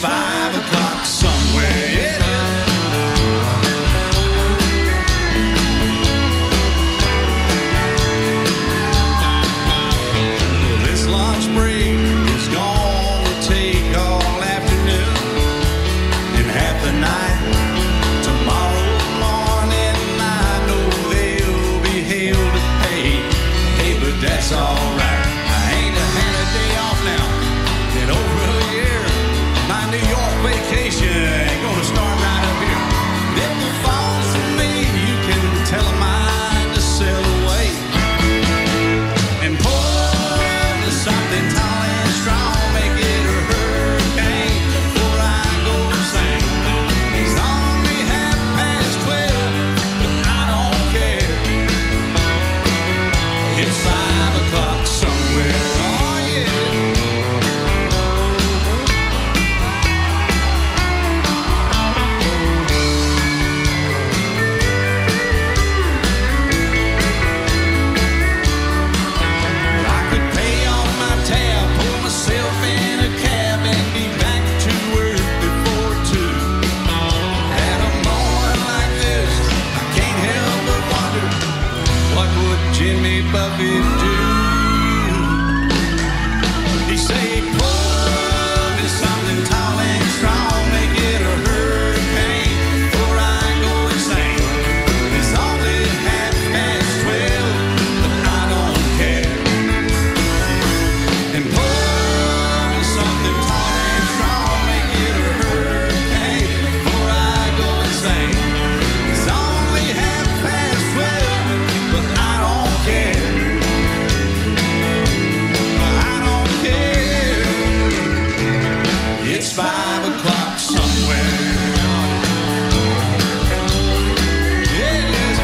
5 o'clock somewhere in it. This lunch break is gonna take all afternoon and half the night. Tomorrow morning I know there'll be hell to pay. Hey, but that's alright. I ain't had a day off now in over a year. My New York vacation ain't gonna start right up here. If it falls to me, you can tell a mind to sail away and pour into something tall and strong. Make it a hurricane before I go insane. It's only 12:30, but I don't care. It's 5 o'clock somewhere. Oh yeah. Jimmy Buffett do? He say, pull is something tall and strong. Make it a hurricane before I go insane. It's only 12:30, but I don't care. And pull is something tall and strong. Make it a hurricane before I go insane. It's only 12:30, but I don't care. It's 5 o'clock somewhere. Yeah, it is.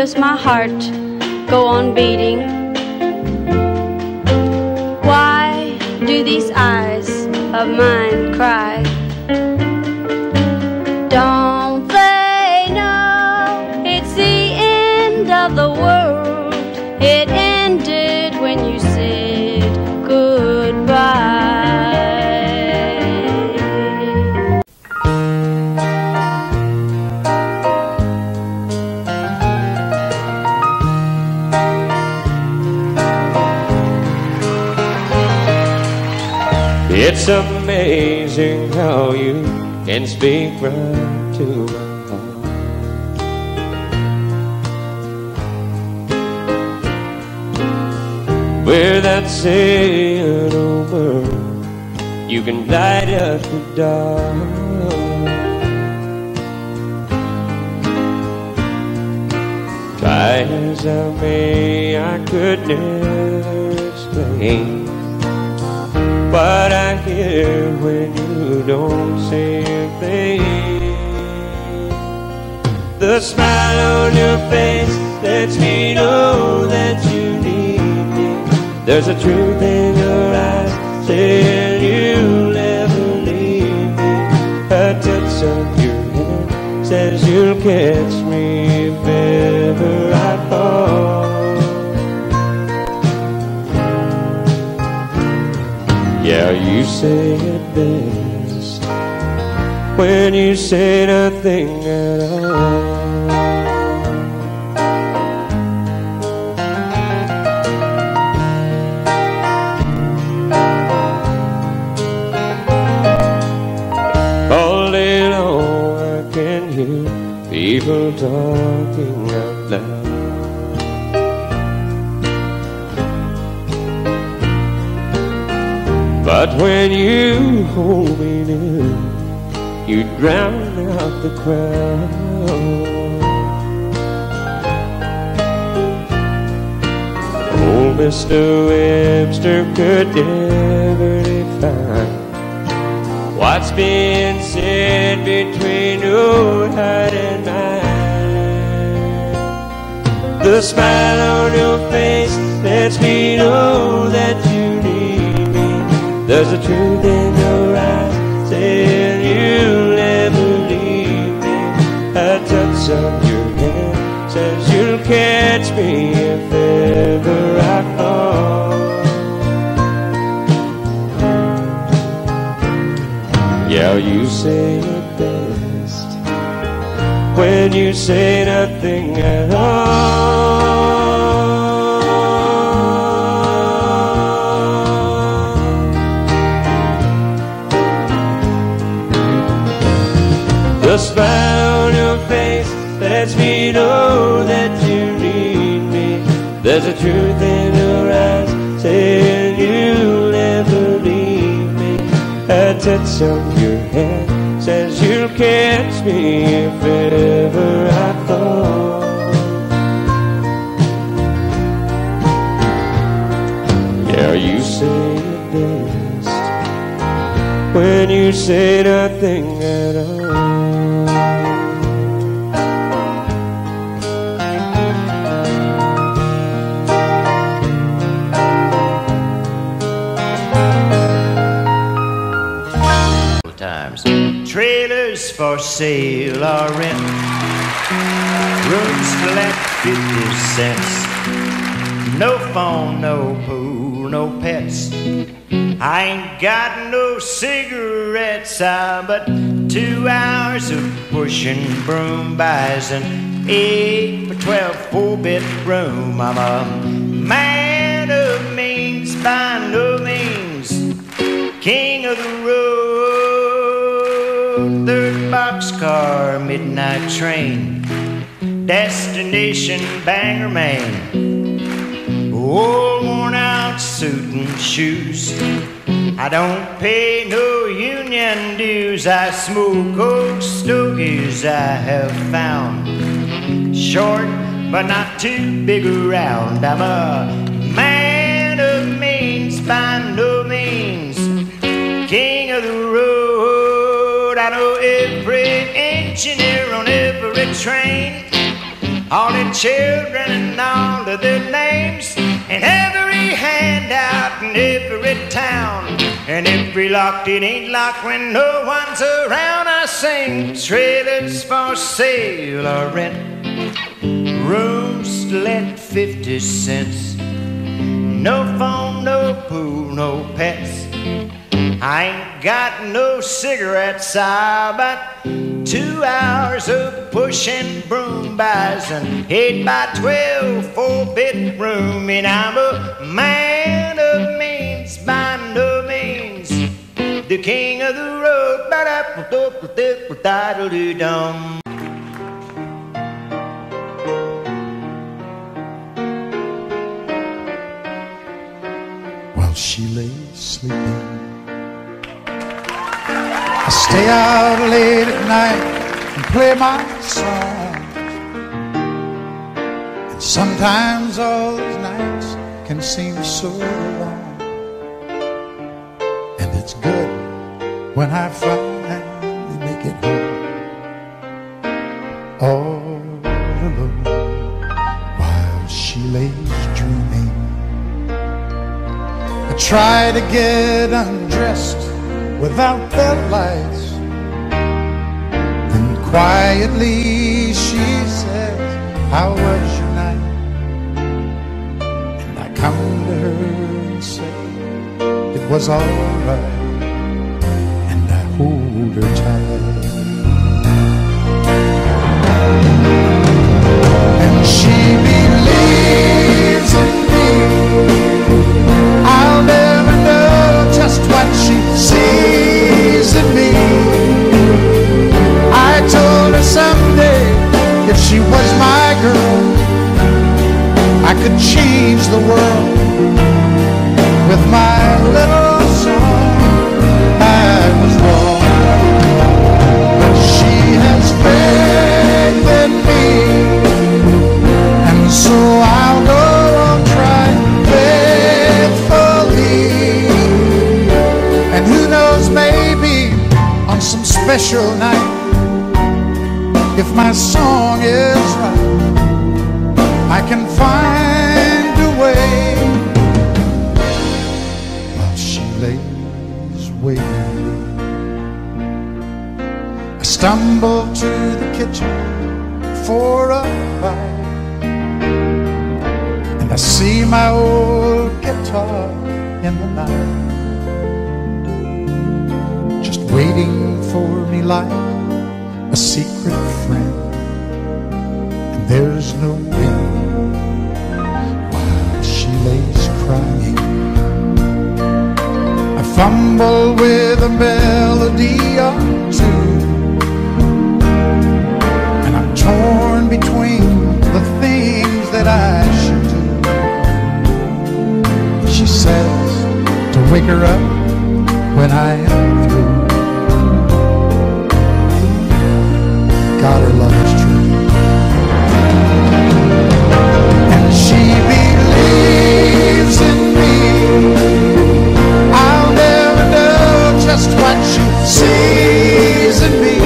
Does my heart go on beating? Why do these eyes of mine cry? Don't they know it's the end of the world? It ended when you said goodbye. It's amazing how you can speak right to my heart. Without saying a word, you can light up the dark. matters of me I could never explain, but I hear it when you don't say a thing. The smile on your face lets me know that you need me. There's a truth in your eyes saying you'll never leave me. A touch of your hand says you'll catch me if ever I fall. Yeah, you say it best when you say nothing at all. All day long I can hear people talking out loud. But when you hold me near, you drown out the crowd. Old Mr. Webster could never define what's being said between your heart and mine. The smile on your face lets me know that you need. There's a truth in your eyes saying you'll never leave me. A touch of your hand says you'll catch me if ever I fall. Yeah, you say it best when you say nothing at all. The smile on your face lets me know that you need me. There's a truth in your eyes saying you'll never leave me. A touch of your hand says you'll catch me if ever I fall. Yeah, you say it best when you say nothing at all. Trailers for sale or rent, rooms collect 50 cents. No phone, no pool, no pets. I ain't got no cigarettes, but 2 hours of pushing broom buys an 8 by 12 4-bedroom. I'm a man of means by no means, king of the road. Third boxcar, midnight train, destination Bangor, Maine. Old worn out suit and shoes, I don't pay no union dues. I smoke old stogies I have found, short but not too big around. I'm a man of means by no means, king of the road. I know every engineer on every train, all the children and all of their names, and every handout in every town, and every locked it ain't locked when no one's around. I sing trailers for sale or rent, rooms let 50 cents. No phone, no pool, no pets. I ain't got no cigarettes, but 2 hours of pushing broom buys an 8 by 12 4-bedroom, and I'm a man of means by no means, the king of the road. Ba-da-ba-da-ba-da-ba-da-da-dum. While she lay sleeping, I stay out late at night and play my song. And Sometimes all those nights can seem so long, and it's good when I finally make it home, all alone while she lays dreaming. I try to get undressed without the lights, then quietly she says, "How was your night?" And I come to her and say, "It was all right," and I hold her tight. And she believes in me. I'll never know just what she sees in me. I told her someday, if she was my girl, I could change the world with my little song. I was wrong, but she has faith in me, and so I'll go on trying faithfully. And who knows, maybe on some special night, if my song is right, I can find a way while she lays waiting. I stumble to the kitchen for a bite, and I see my old guitar in the night, just waiting for me like a secret friend, and there's no wind while she lays crying. I fumble with a melody or two, and I'm torn between the things that I should do. She says to wake her up when I am through. God, her love is true, and she believes in me. I'll never know just what she sees in me.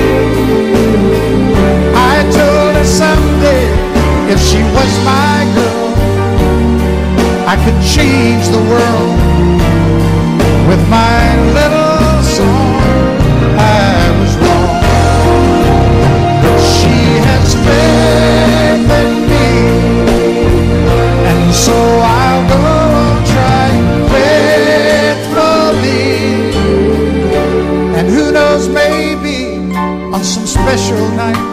I told her someday, if she was my girl, I could change the world with my little song. I was wrong, faith in me, and so I'll go on trying faithfully. And who knows, maybe on some special night,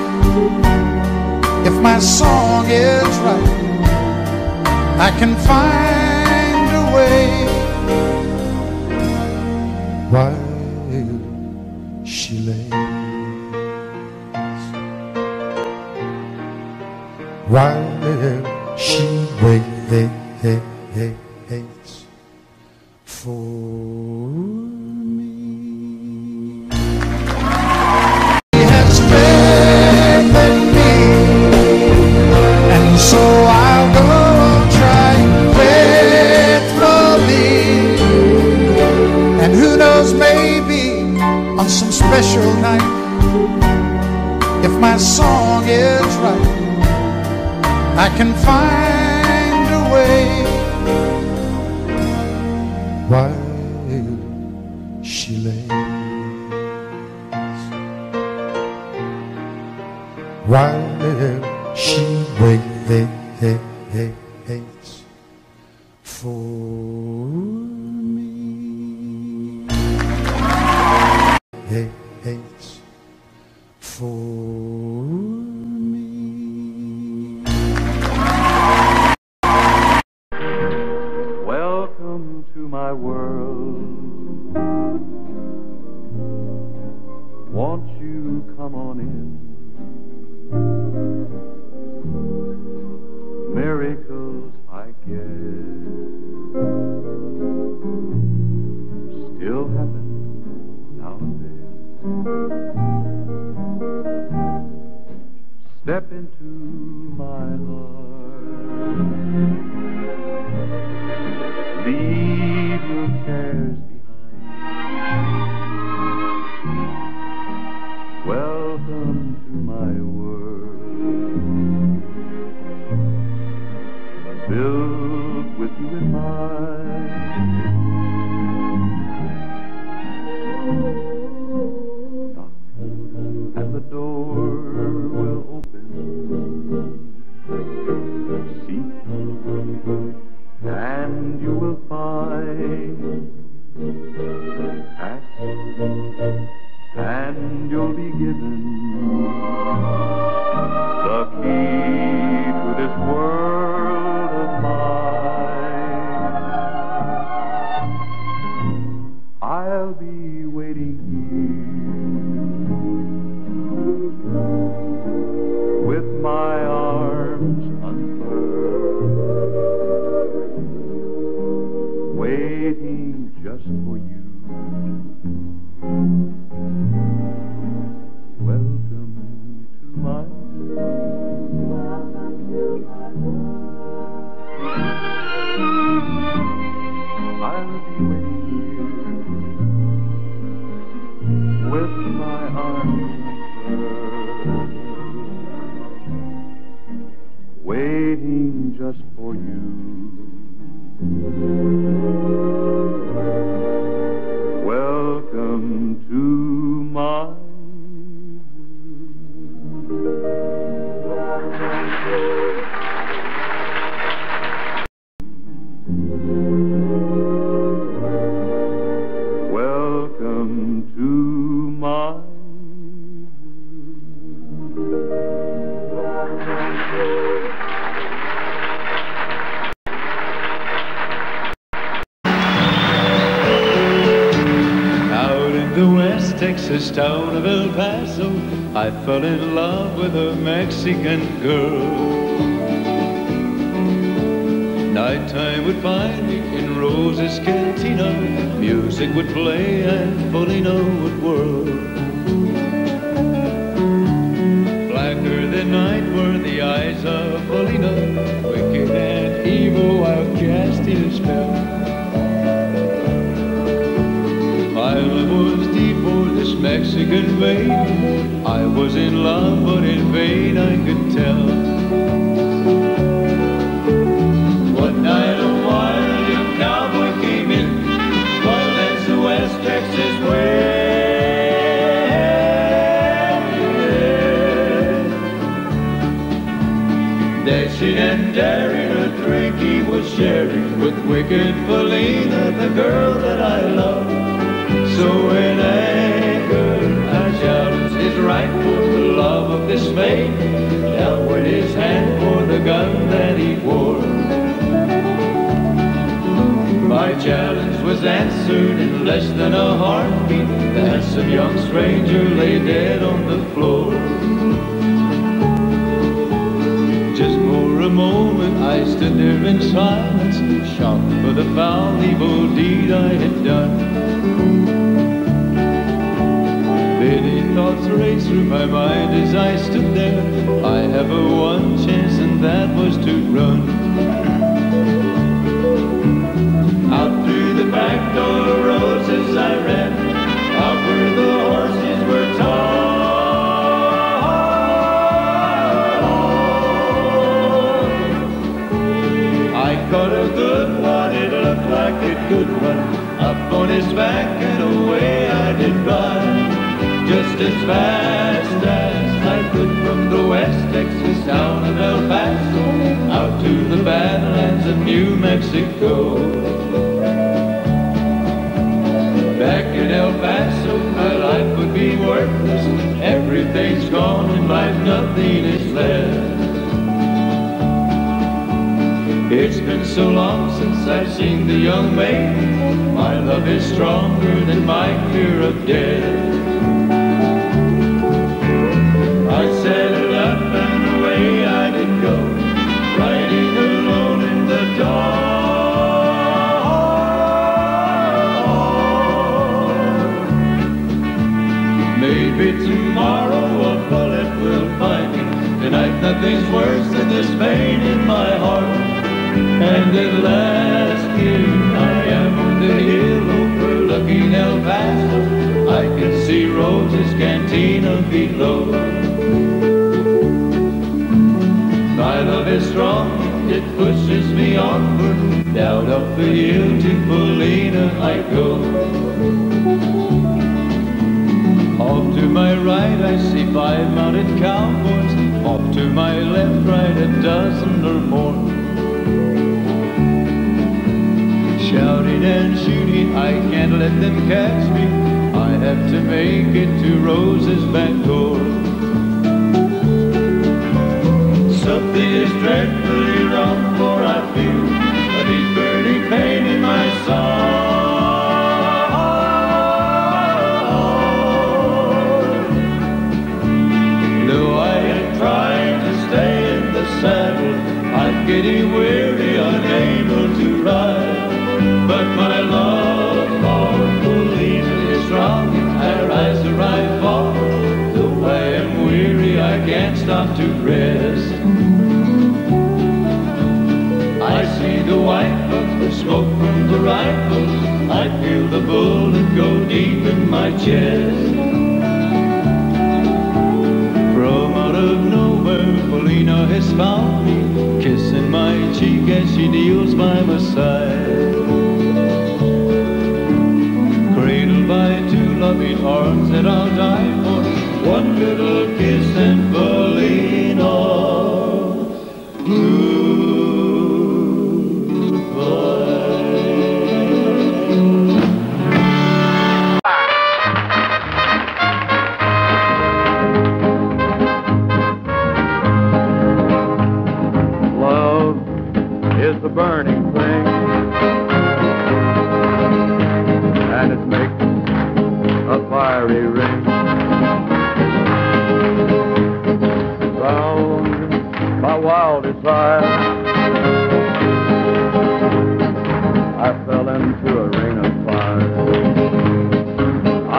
if my song is right, I can find a way while she lays. While she waits for me, she has faith in me, and so I'll go on trying faithfully. And who knows, maybe on some special night, if my song is right, I can find a way while she lays, while she waits for me, waits for me. My world, won't you come on in? Miracles I guess still happen now and then. Step into my heart, this town of El Paso, I fell in love with a Mexican girl. Nighttime would find me in Rosa's Cantina, music would play and Bolino would whirl. Blacker than night were the eyes of Bolino, wicked and evil, while casting a spell. My love was deep for this Mexican maid. I was in love, but in vain I could tell. One night a wild young cowboy came in from the West Texas way. Dashing and daring, a drink he was sharing with wicked Felina, the girl that I love. So in anger I challenged his right for the love of this maid, down with his hand for the gun that he wore. My challenge was answered in less than a heartbeat. The handsome young stranger lay dead on the floor. Just for a moment I stood there in silence, shocked for the foul evil deed I had done. Many thoughts raced through my mind as I stood there. I have a one chance and that was to run. Out through the back door of roses I ran, out where the horses were tied. I caught a good one, it looked like a good one, up on his back and away I did run. Just as fast as I could from the West Texas town of El Paso, out to the badlands of New Mexico. Back in El Paso, my life would be worthless. Everything's gone in life, nothing is left. It's been so long since I've seen the young maid. My love is stronger than my fear of death. I set it up and away I did go, riding alone in the dark. Maybe tomorrow a bullet will find me. Tonight nothing's worse than this pain in my heart. And at last here I am on the hill overlooking El Paso. I can see Rose's Cantina below. My love is strong, it pushes me onward, down up the hill to Felina I go. Off to my right I see 5 mounted cowboys, off to my left, right a dozen or more. Shouting and shooting, I can't let them catch me, I have to make it to Rose's back door. Something is dreadfully wrong, for I feel a deep burning pain in my soul. Though I am trying to stay in the saddle, I'm getting weary, unable to ride. But my love for Felina is strong, I rise to ride far. Though I am weary, I can't stop to rest. I see the white of the smoke from the rifle, I feel the bullet go deep in my chest. From out of nowhere Felina has found me, kissing my cheek as she kneels by my side. Cradled by 2 loving arms that I'll die for, one little kiss and Felina blue. Burning thing, and it makes a fiery ring. my wild desire. I fell into a ring of fire. I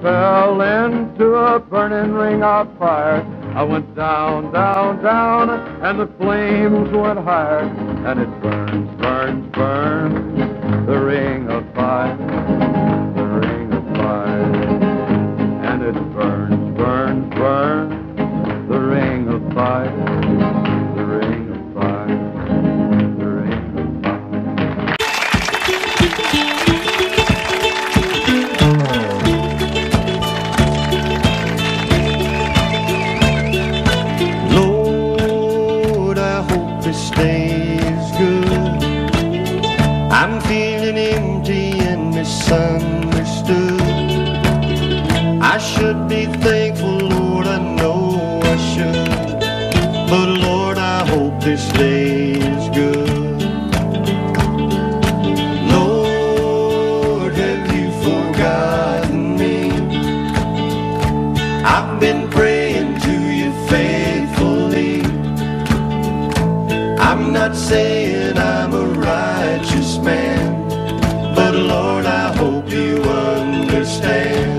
fell into a burning ring of fire. I went down, down, down, and the flames went higher. And it burns, burns, burns, the ring of fire, the ring of fire. And it burns, burns, burns, the ring of fire, the ring of fire, the ring of fire. Lord, I hope it stays good. I'm feeling empty and misunderstood. I should be thankful, Lord, I know I should. But Lord, I hope this day is good. Lord, have you forgotten me? I've been praying to you faithfully. I'm not saying I'm a righteous man, but Lord, I hope you understand.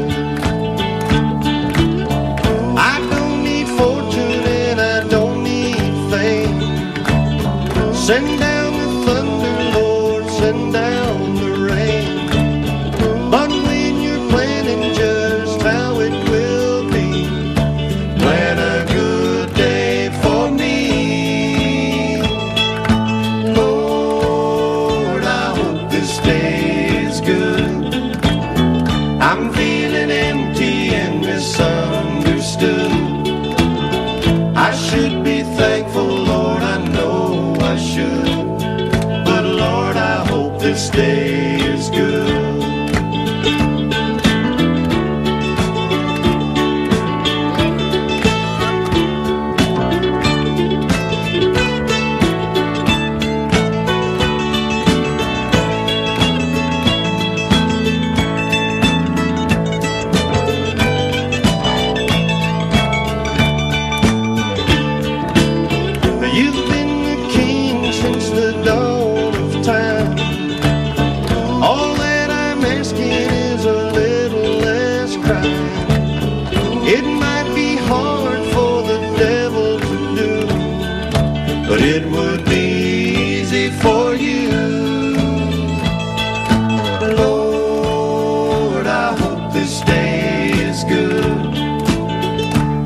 Send down the thunder, Lord, send down the rain. But when you're planning just how it will be, plan a good day for me. Lord, I hope this day is good. I'm feeling empty and misunderstood. I should be thankful, Lord, I know I should, but Lord, I hope this day is good. It might be hard for the devil to do, but it would be easy for you. Lord, I hope this day is good.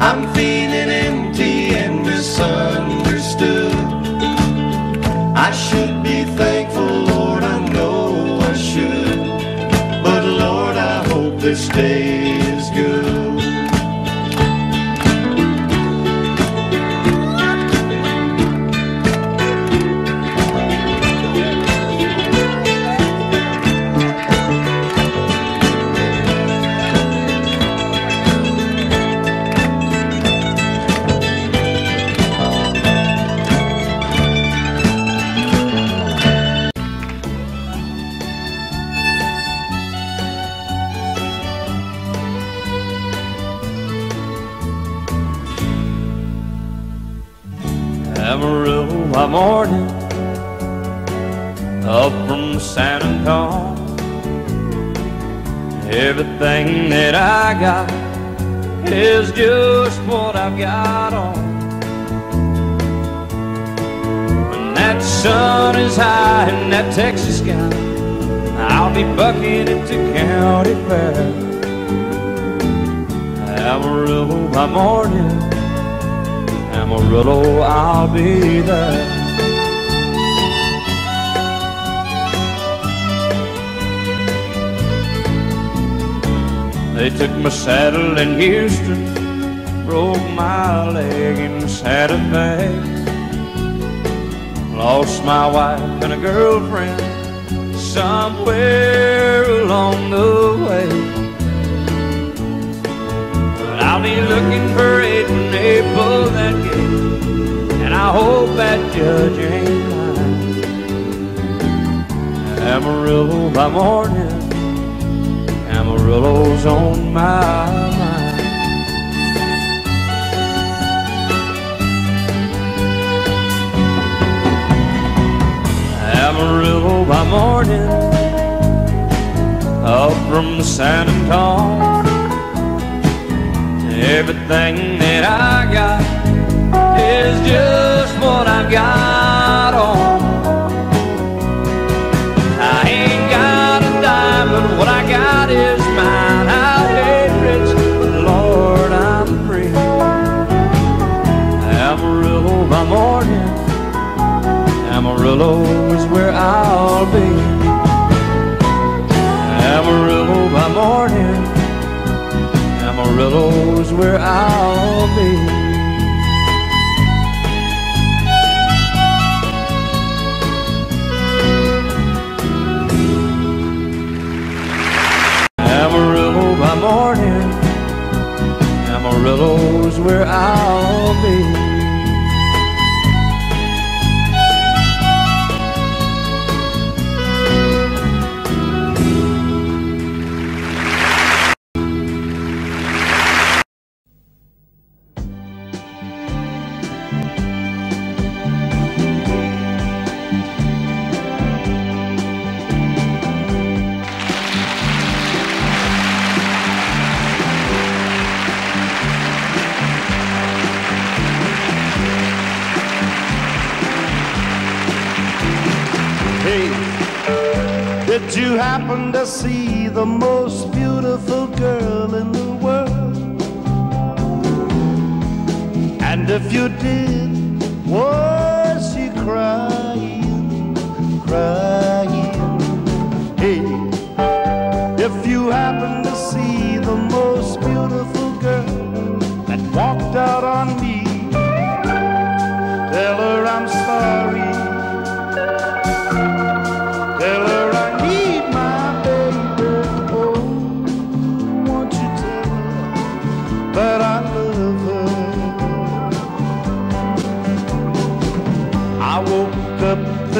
I'm feeling empty and misunderstood. I should be thankful, Lord, I know I should, but Lord, I hope this day is good. Amarillo by morning, up from San Antonio. Everything that I got is just what I've got on. When that sun is high in that Texas sky, I'll be bucking at the county fair. Amarillo by morning, Amarillo, I'll be there. They took my saddle in Houston, broke my leg in Santa Fe. Lost my wife and a girlfriend somewhere along the way. But I'll be looking for it in April that I hope that judge ain't lying. Amarillo by morning, Amarillo's on my mind. Amarillo by morning, up from the San Antonio. Everything that I got is just what I got on. I ain't got a dime, but what I got is mine. I'll get rich, but Lord, I'm free. Amarillo by morning, Amarillo is where I'll be. Amarillo by morning, Amarillo is where I'll be. Amarillo by morning, Amarillo is where I'll be. Did you happen to see the most beautiful girl in the world? And if you did, was she crying, crying? Hey, if you happen to see the most beautiful girl that walked out on me, tell her I'm sorry.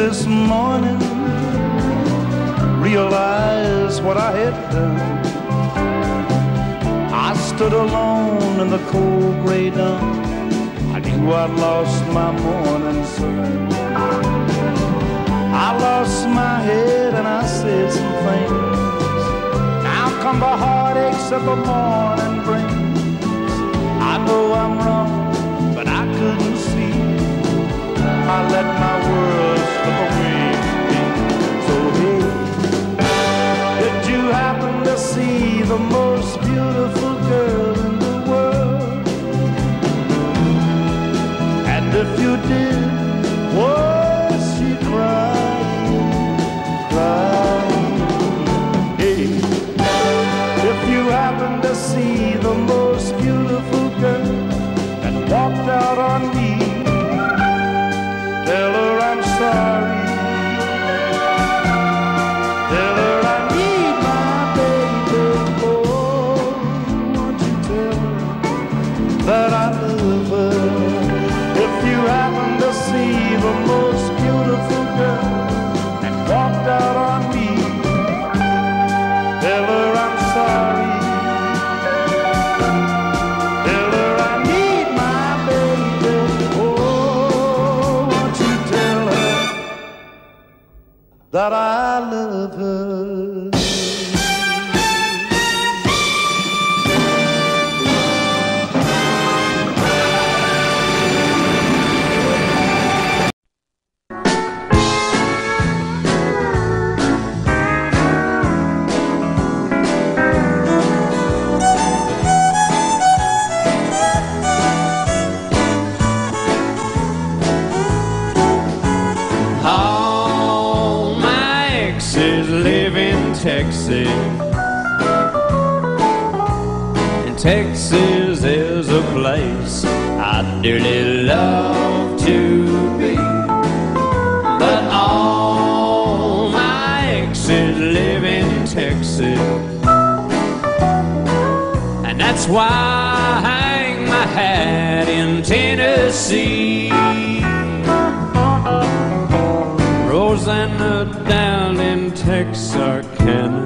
This morning, realized what I had done. I stood alone in the cold gray dawn. I knew I'd lost my morning sun. I lost my head and I said some things. Now come the heartaches that the morning brings. I know I'm wrong, but I couldn't see. I let my world. So hey, did you happen to see the most beautiful girl in the world? And if you did, was she crying, crying? Hey, if you happen to see the most beautiful girl that walked out on me, tell her I'm sorry. Tell her I need my baby. Oh, won't you tell her that I love her? If you happen to see the most beautiful girl that walked out on me, tell her I'm sorry. That I love her. In Texas there's a place I dearly love to be, but all my exes live in Texas, and that's why I hang my hat in Tennessee. Rosanna down in Texarkana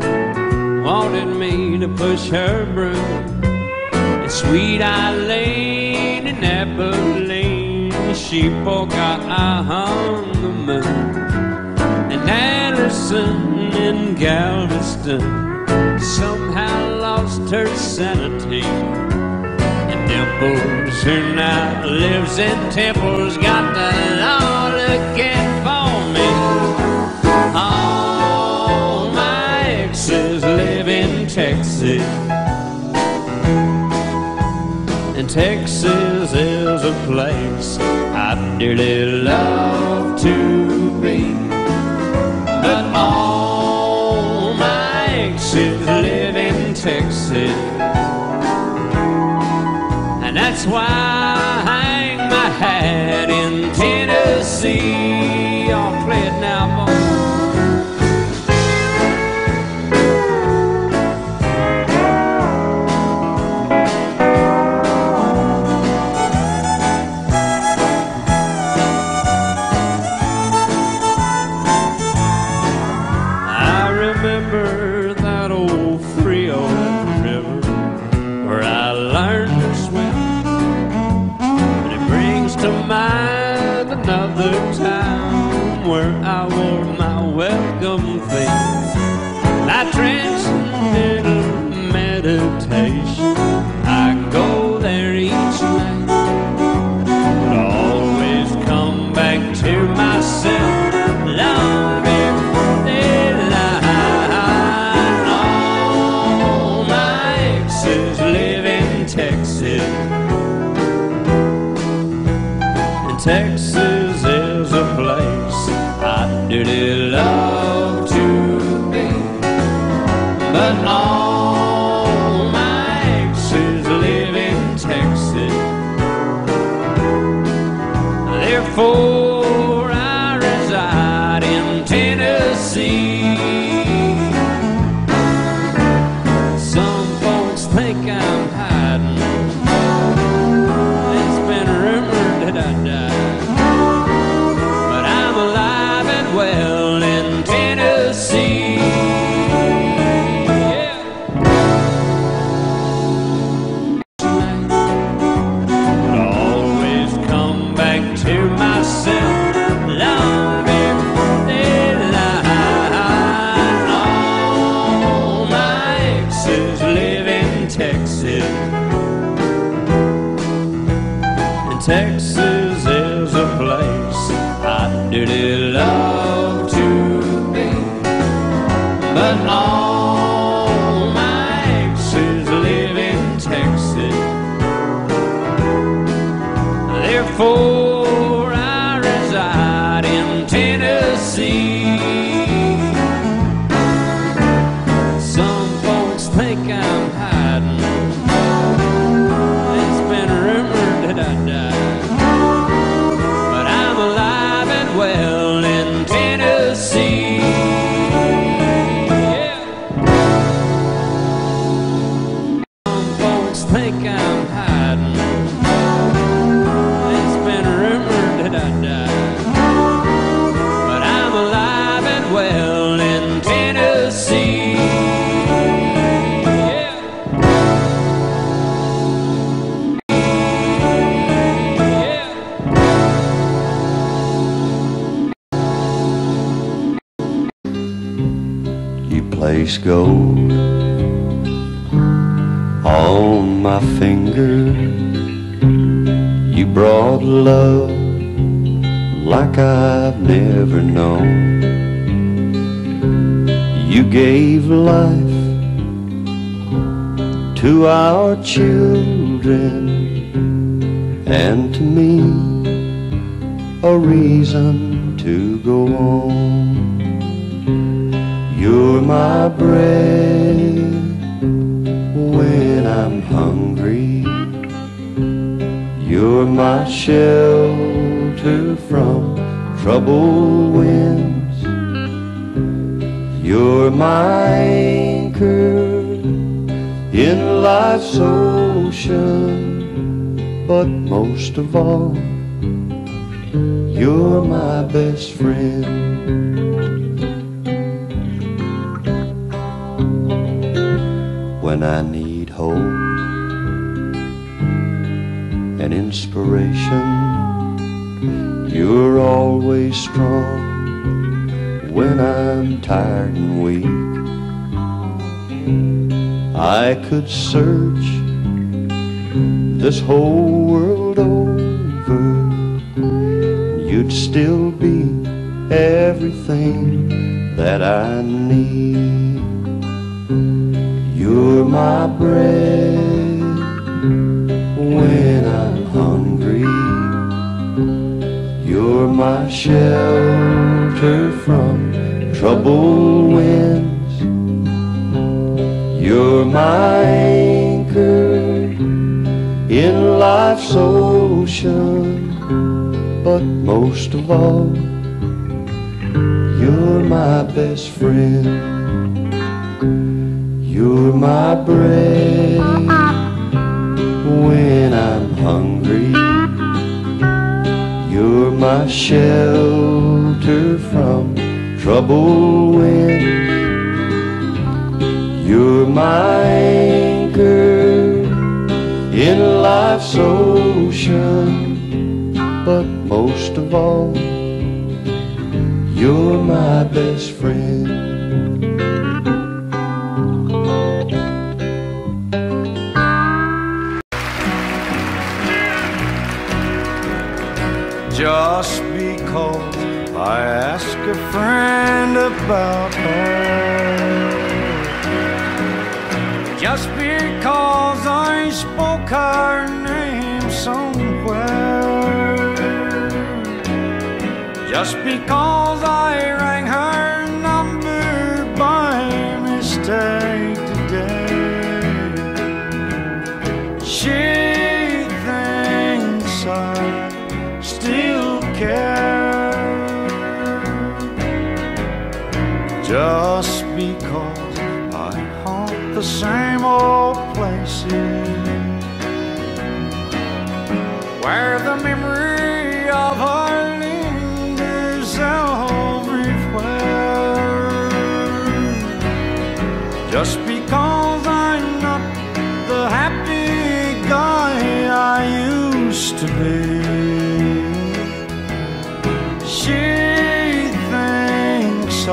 wanted me to push her broom, and sweet Eileen in Abilene, she forgot I hung the moon. And Harrison and Galveston somehow lost her sanity. And Dimples, who now lives in Temple's, got the law looking for me. All my exes live in Texas, and Texas is a place I dearly love to be. But all my exes live in Texas, and that's why I hang my hat in Tennessee. I'll play it now, boy. Remember that old Frio River where I learned to swim, and it brings to mind another time where I wore my welcome thing. And I transcendental meditation, I go there each night, but I always come back to myself long before daylight. Texas is a place I dearly love to be, but all my exes live in Texas, therefore I reside in Tennessee. Some folks think I'm hiding, it's been rumored that I died, well, in Tennessee. Yeah. But I always come back to myself long before daylight. All my exes live in Texas, and Texas is a place I dearly love. But all my exes live in Texas, therefore I reside in Tennessee. Some folks think I'm hiding, it's been rumored that I died, but I'm alive and well in Tennessee. Think I'm hiding, it's been rumored that I died, but I'm alive and well in Tennessee. Yeah. Yeah. You place gold on my finger, you brought love like I've never known. You gave life to our children and to me a reason to go on. You're my bread when I'm hungry, you're my shelter from troubled winds, you're my anchor in life's ocean, but most of all, you're my best friend. When I need hope and inspiration, you're always strong when I'm tired and weak. I could search this whole world over, you'd still be everything that I need. You're my bread when I'm hungry, you're my shelter from troubled winds, you're my anchor in life's ocean, but most of all, you're my best friend. You're my bread when I'm hungry, you're my shelter from troubled winds, you're my anchor in life's ocean, but most of all, you're my best friend. Just because I ask a friend about her, just because I spoke her name somewhere, just because I rang her number by mistake today, she thinks I still care. Just because I haunt the same old places where the memory of her lingers everywhere. Just because I'm not the happy guy I used to be, she thinks I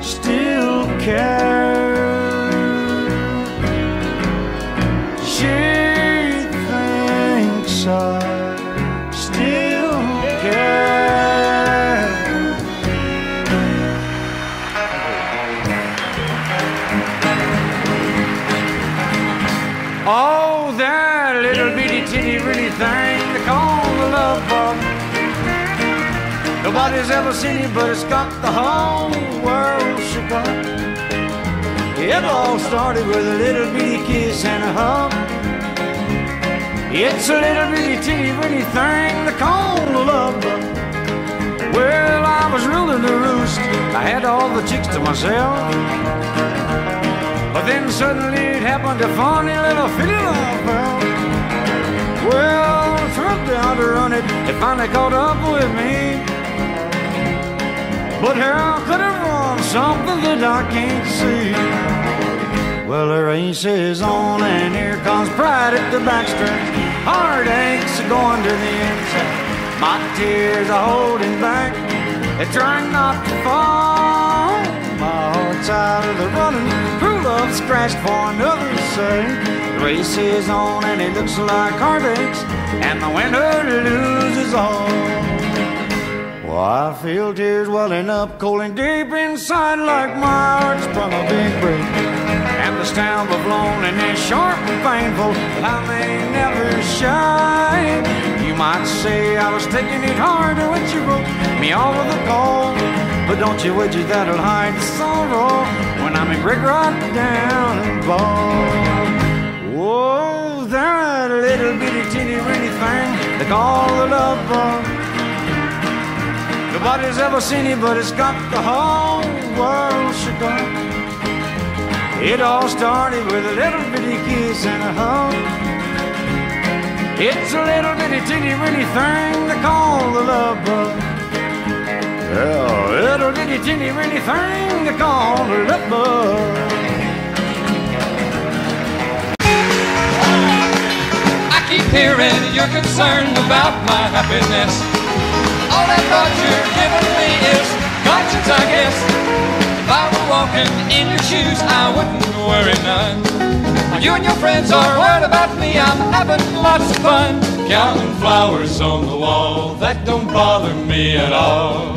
still care. I still care. Oh, that little bitty titty really thing they call the love bug, nobody's ever seen it, but it's got the whole world shook up. It all started with a little bitty kiss and a hug. It's a little bitty titty bitty thing they call a love bug. Well, I was ruling the roost, I had all the chicks to myself, but then suddenly it happened, a funny little fiddle I found. Well, I tripped out to run it, it finally caught up with me, but how could it run something that I can't see? Well, the race is on and here comes pride at the backstretch. Heartaches are going to the inside, my tears are holding back, they're trying not to fall. My heart's out of the running, true love's scratched for another's sake. The race is on and it looks like heartaches, and the winner loses all. Oh, I feel tears welling up, cooling deep inside, like my heart's sprung a big break. And the stamp of loneliness, sharp and painful, I may never shine. You might say I was taking it hard when you broke me over the cold, but don't you wager that'll hide the sorrow when I'm in brick right down and bald. Oh, that little bitty teeny weeny thing they call the love bug, nobody's ever seen it, but it's got the whole world shook up. It all started with a little bitty kiss and a hug. It's a little bitty titty bitty thing they call the love bug. Yeah, little bitty titty bitty thing they call the love bug. I keep hearing you're concerned about my happiness. All that thought you're giving me is God. actions, I guess. If I were walking in your shoes, I wouldn't worry none. You and your friends are worried about me, I'm having lots of fun. Counting flowers on the wall, that don't bother me at all.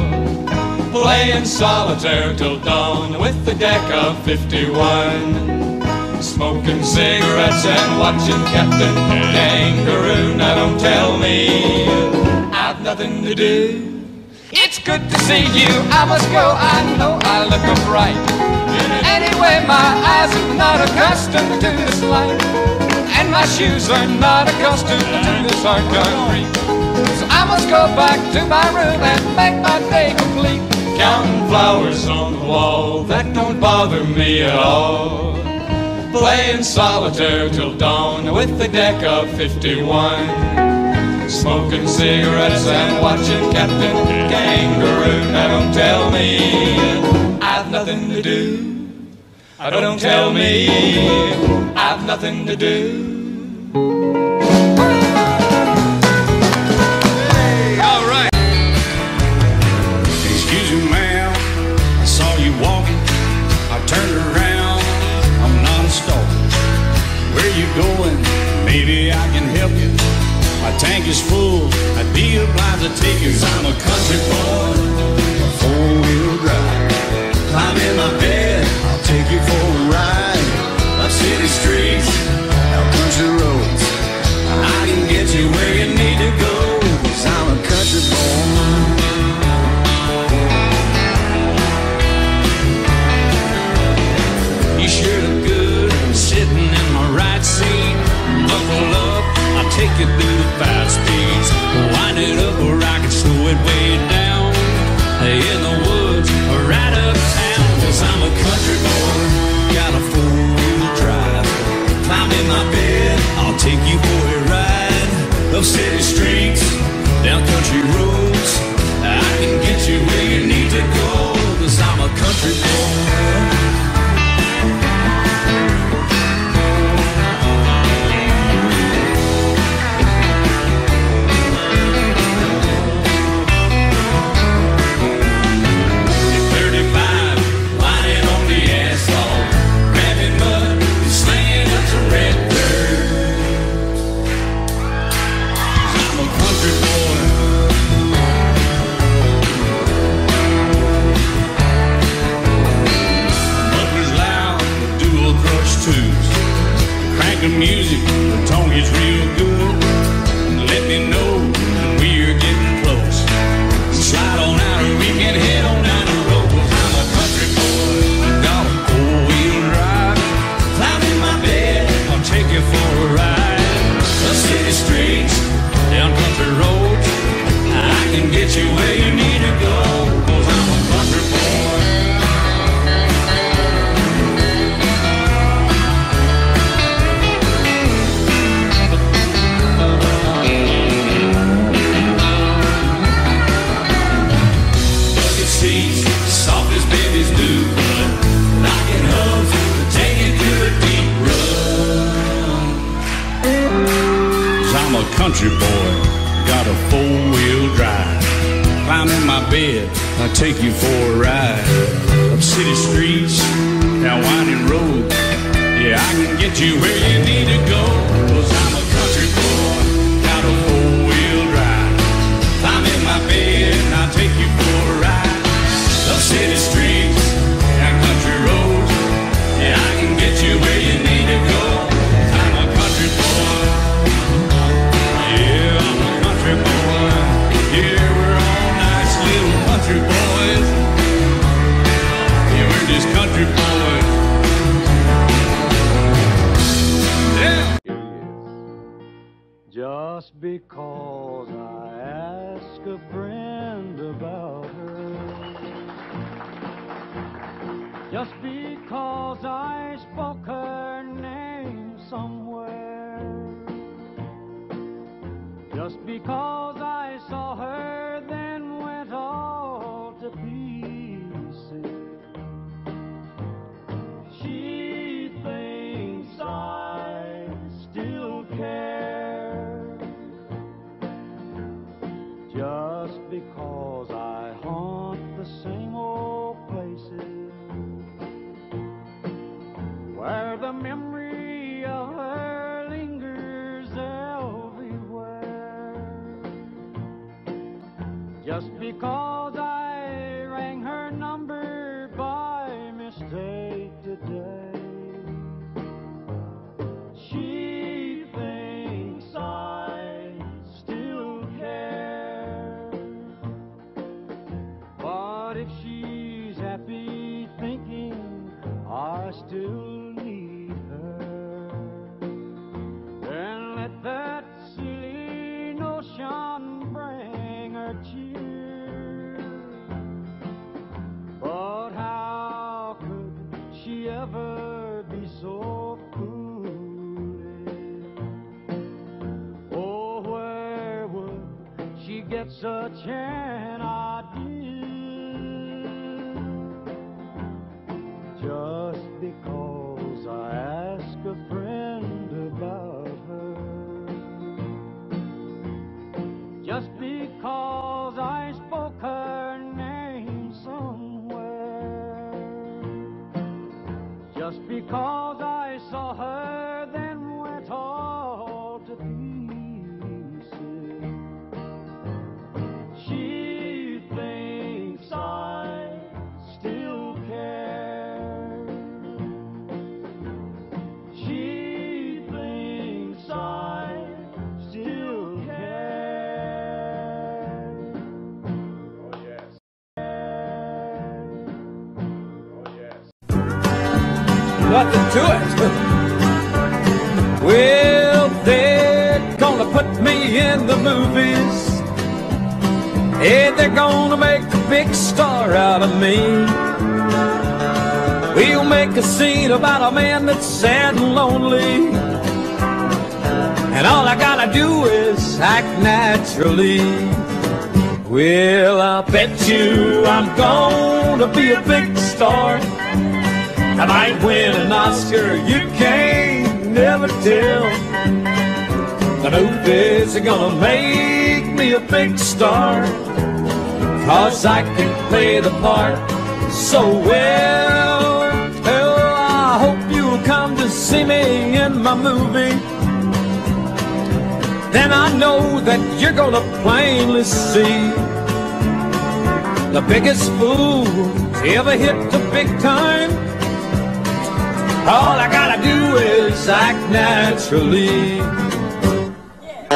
Playing solitaire till dawn with the deck of 51. Smoking cigarettes and watching Captain Kangaroo. Now don't tell me I've nothing to do. It's good to see you, I must go, I know I look upright. Anyway, my eyes are not accustomed to this light, and my shoes are not accustomed to this hard concrete. So I must go back to my room and make my day complete. Counting flowers on the wall, that don't bother me at all. Playing solitaire till dawn with the deck of 51. Smoking cigarettes and watching Captain Kangaroo. Now don't tell me I've nothing to do. Don't tell me I've nothing to do. Hey, all right. Excuse me, ma'am, I saw you walking, I turned around, I'm not a stalker. Where you going? Maybe I can help you. My tank is full, I'd be obliged to take you. 'Cause I'm a country boy, a four-wheel drive. Climb in my bed, I'll take you for a ride. Our city streets, our country roads, I can get you where you need to go. 'Cause I'm a country boy. You sure look good, I'm sitting in my right seat. Buckle up, I'll take you through the 5 speeds. Wind it up or I can slow it way down. In the woods or right uptown. 'Cause I'm a country boy, got a four-wheel drive. Climb in my bed, I'll take you for a ride. Up city streets, down country roads, I can get you where you need to go. 'Cause I'm a country boy. Music, the tone is real good. Let me know when we're getting close. Slide on out or we can head on down the road. 'Cause I'm a country boy, got a four-wheel drive. Climb in my bed, I'll take you for a ride. The city streets, down country roads, I can get you where you need to go. 'Cause I'm a country boy. I'm a country boy, got a four-wheel drive. Climb in my bed, I'll take you for a ride. Up city streets, down winding roads, yeah, I can get you where you need to go. 'Cause I'm a country boy, got a four-wheel drive. Climb in my bed, I'll take you for a ride. Up city streets, down country roads, yeah, I can get you where you need to go. 'Cause I'm a country boy. Country boy, yeah, we're all nice little country boys. Yeah, we're just country boys. Yeah. Just because I ask a friend about her, just because I spoke her name somewhere, just because I saw her, then went all to pieces. She thinks I still care. Just because I haunt the the same old places where the memory of her lingers everywhere. Just because I rang her number by mistake today, she thinks I still care. But if she's happy thinking I still get such an idea. Just because I ask a friend about her, just because I spoke her name somewhere, just because I saw her then went all to pieces. Nothing to it. Well, they're gonna put me in the movies. Yeah, they're gonna make a big star out of me. We'll make a scene about a man that's sad and lonely, and all I gotta do is act naturally. Well, I bet you I'm gonna be a big star. I might win an Oscar, you can't never tell. The movies are gonna make me a big star, 'cause I can play the part so well. Oh, I hope you'll come to see me in my movie. Then I know that you're gonna plainly see the biggest fool ever hit the big time. All I gotta do is act naturally. Yeah.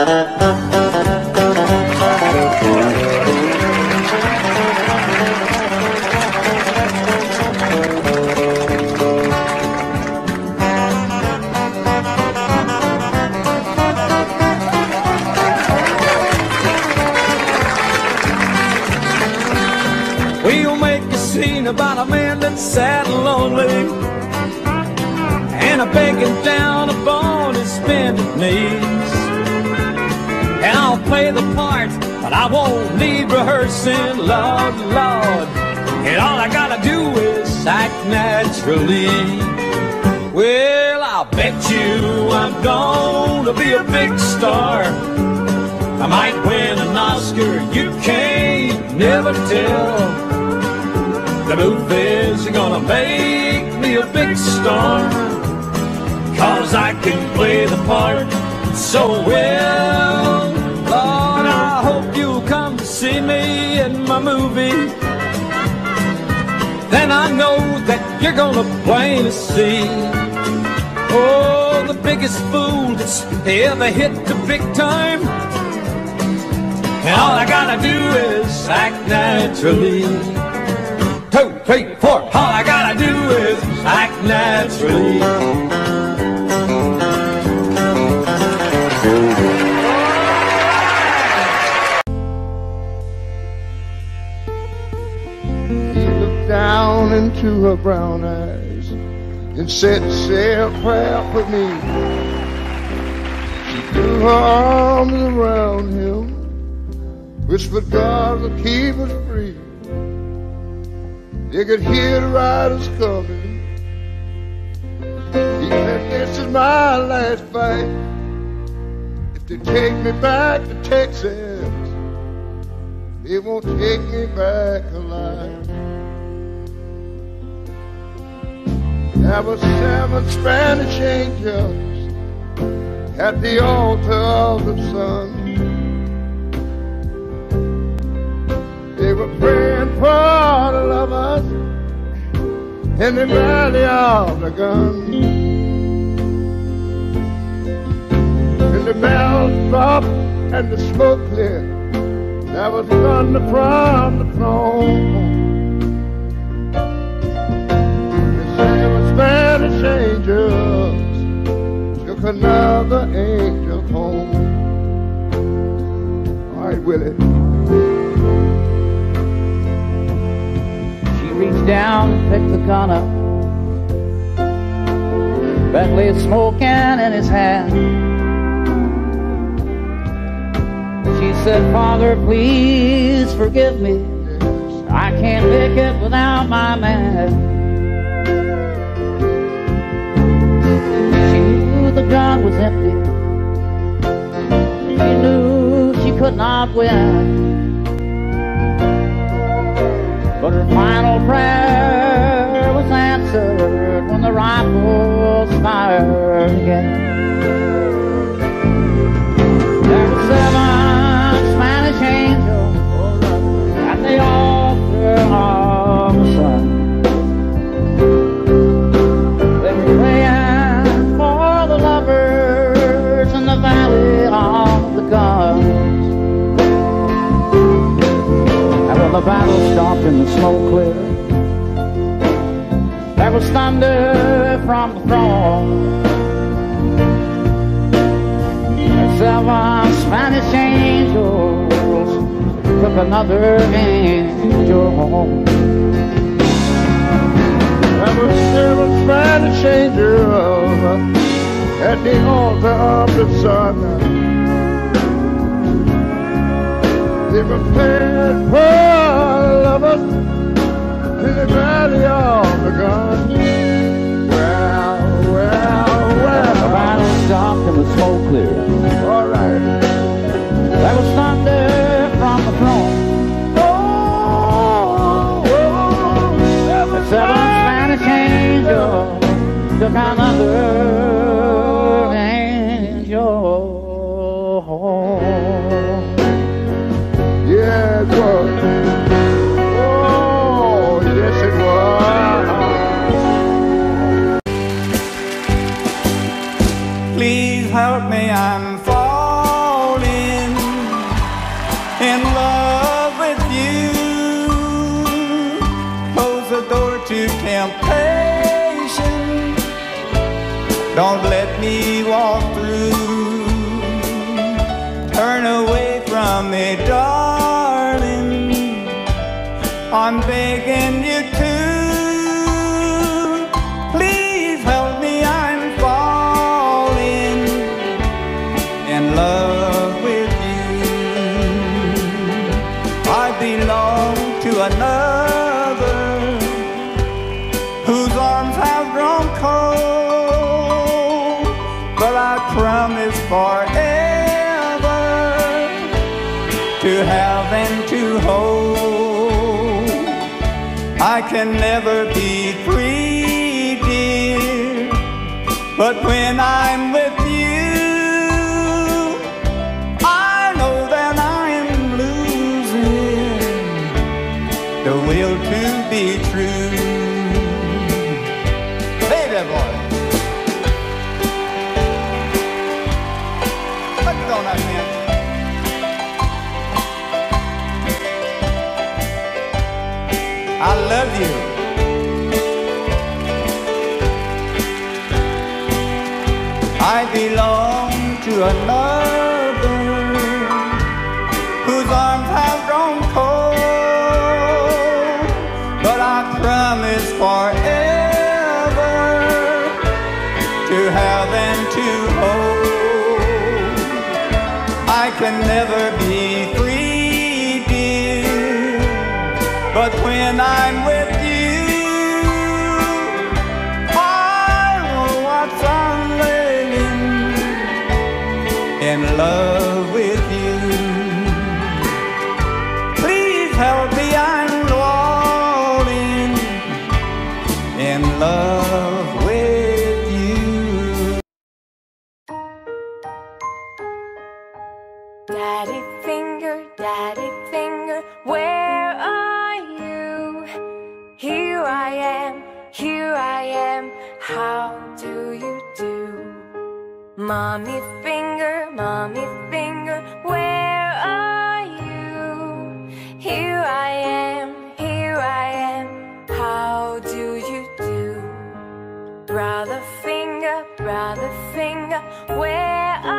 We'll make a scene about a man that's sad and lonely, begging down upon his bended knees, and I'll play the part, but I won't need rehearsing. Lord, Lord, and all I gotta do is act naturally. Well, I'll bet you I'm gonna be a big star. I might win an Oscar, you can't never tell. The movies are gonna make me a big star, 'cause I can play the part so well. Lord, I hope you'll come to see me in my movie. Then I know that you're gonna plainly see, oh, the biggest fool that's ever hit the big time. And all I gotta do is act naturally. 2, 3, 4, all I gotta do is act naturally. Down into her brown eyes and said, "Say a prayer for me." She threw her arms around him, whispered, "God will keep us free." They could hear the riders coming. He said, "This is my last fight. If they take me back to Texas, it won't take me back alive. There were 7 Spanish angels at the altar of the sun. They were praying for the lovers in the valley of the gun. And the bells dropped and the smoke cleared. There was thunder from the throne. The 7 Spanish angels took another angel home. All right, Willie. She reached down and picked the gun up. Bentley smoking in his hand. Said, "Father, please forgive me. I can't make it without my man." She knew the gun was empty. She knew she could not win. But her final prayer was answered when the rifles fired again. There were 7 Spanish angels at the altar of the sun. They were praying for the lovers in the valley of the guns. And when the battle stopped and the smoke cleared, there was thunder from the throne. 7 Spanish angels took another angel home. There were 7 Spanish angels at the altar of the sun. They were praying for lovers in the valley of the gun. Well, well, well. The battle stopped and the smoke cleared. There was thunder from the throne. Oh, oh, oh. The 7 Spanish angels took another angel home. Yeah, it was. Oh, yes, it was. Please help me, I'm temptation, don't let me walk through. Turn away from me, darling, I'm begging you to. Please help me, I'm falling in love with you. I belong to another forever to have and to hold. I can never be free, dear, but when I'm with you, I know that I'm losing the will to be true. Baby boy. I love you. I belong to another whose arms have grown cold, but I promise forever to have and to hold. I can never be free, dear, but when I'm with you, I know what I'm living in love with you. Please. help me, I'm rolling in love with you. Daddy finger, where are you? Here I am, how do you do? Mommy finger, where are you? Here I am, how do you do? Brother finger, where are you?